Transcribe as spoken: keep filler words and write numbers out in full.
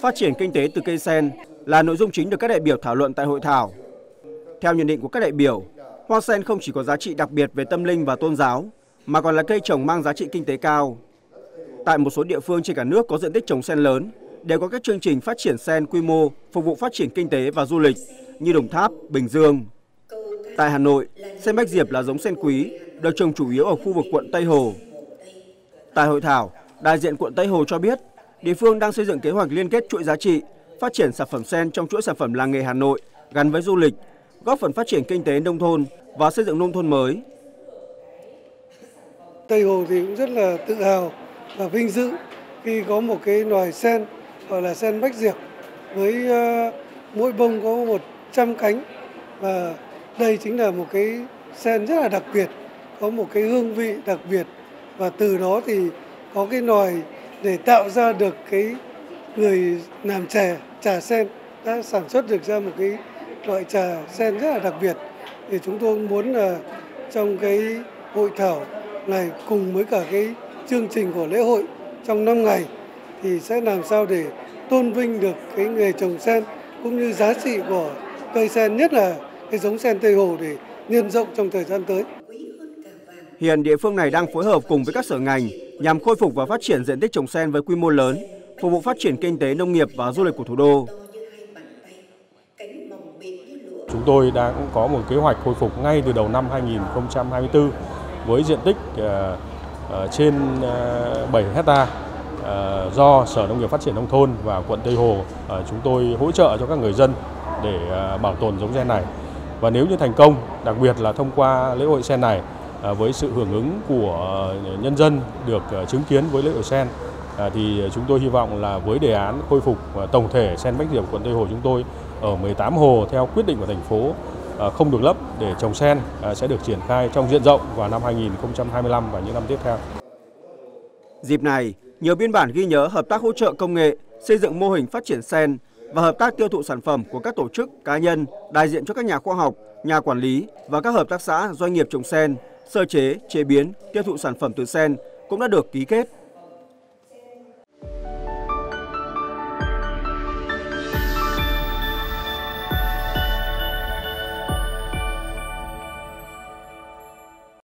phát triển kinh tế từ cây sen là nội dung chính được các đại biểu thảo luận tại hội thảo. Theo nhận định của các đại biểu, hoa sen không chỉ có giá trị đặc biệt về tâm linh và tôn giáo, mà còn là cây trồng mang giá trị kinh tế cao. Tại một số địa phương trên cả nước có diện tích trồng sen lớn, đều có các chương trình phát triển sen quy mô phục vụ phát triển kinh tế và du lịch như Đồng Tháp, Bình Dương. Tại Hà Nội, sen Bách Diệp là giống sen quý, được trồng chủ yếu ở khu vực quận Tây Hồ. Tại hội thảo, đại diện quận Tây Hồ cho biết, địa phương đang xây dựng kế hoạch liên kết chuỗi giá trị, phát triển sản phẩm sen trong chuỗi sản phẩm làng nghề Hà Nội gắn với du lịch, góp phần phát triển kinh tế nông thôn và xây dựng nông thôn mới. Tây Hồ thì cũng rất là tự hào và vinh dự khi có một cái loài sen gọi là sen Bách Diệp với uh, mỗi bông có một trăm cánh, và đây chính là một cái sen rất là đặc biệt, có một cái hương vị đặc biệt, và từ đó thì có cái loài để tạo ra được cái người làm trà, trà sen đã sản xuất được ra một cái loại trà sen rất là đặc biệt. Thì chúng tôi muốn là trong cái hội thảo này cùng với cả cái chương trình của lễ hội trong năm ngày thì sẽ làm sao để tôn vinh được cái nghề trồng sen cũng như giá trị của cây sen, nhất là cái giống sen Tây Hồ để nhân rộng trong thời gian tới. Hiện địa phương này đang phối hợp cùng với các sở ngành nhằm khôi phục và phát triển diện tích trồng sen với quy mô lớn, phục vụ phát triển kinh tế, nông nghiệp và du lịch của thủ đô. Chúng tôi đã cũng có một kế hoạch khôi phục ngay từ đầu năm hai nghìn không trăm hai mươi tư với diện tích trên bảy hecta do Sở Nông nghiệp Phát triển Nông thôn và quận Tây Hồ chúng tôi hỗ trợ cho các người dân để bảo tồn giống sen này. Và nếu như thành công, đặc biệt là thông qua lễ hội sen này, với sự hưởng ứng của nhân dân được chứng kiến với lễ hội sen, thì chúng tôi hy vọng là với đề án khôi phục tổng thể sen Bách Diệp quận Tây Hồ chúng tôi ở mười tám hồ theo quyết định của thành phố không được lấp để trồng sen sẽ được triển khai trong diện rộng vào năm hai nghìn không trăm hai mươi lăm và những năm tiếp theo. Dịp này, nhiều biên bản ghi nhớ hợp tác hỗ trợ công nghệ, xây dựng mô hình phát triển sen và hợp tác tiêu thụ sản phẩm của các tổ chức, cá nhân, đại diện cho các nhà khoa học, nhà quản lý và các hợp tác xã, doanh nghiệp trồng sen, sơ chế, chế biến, tiêu thụ sản phẩm từ sen cũng đã được ký kết.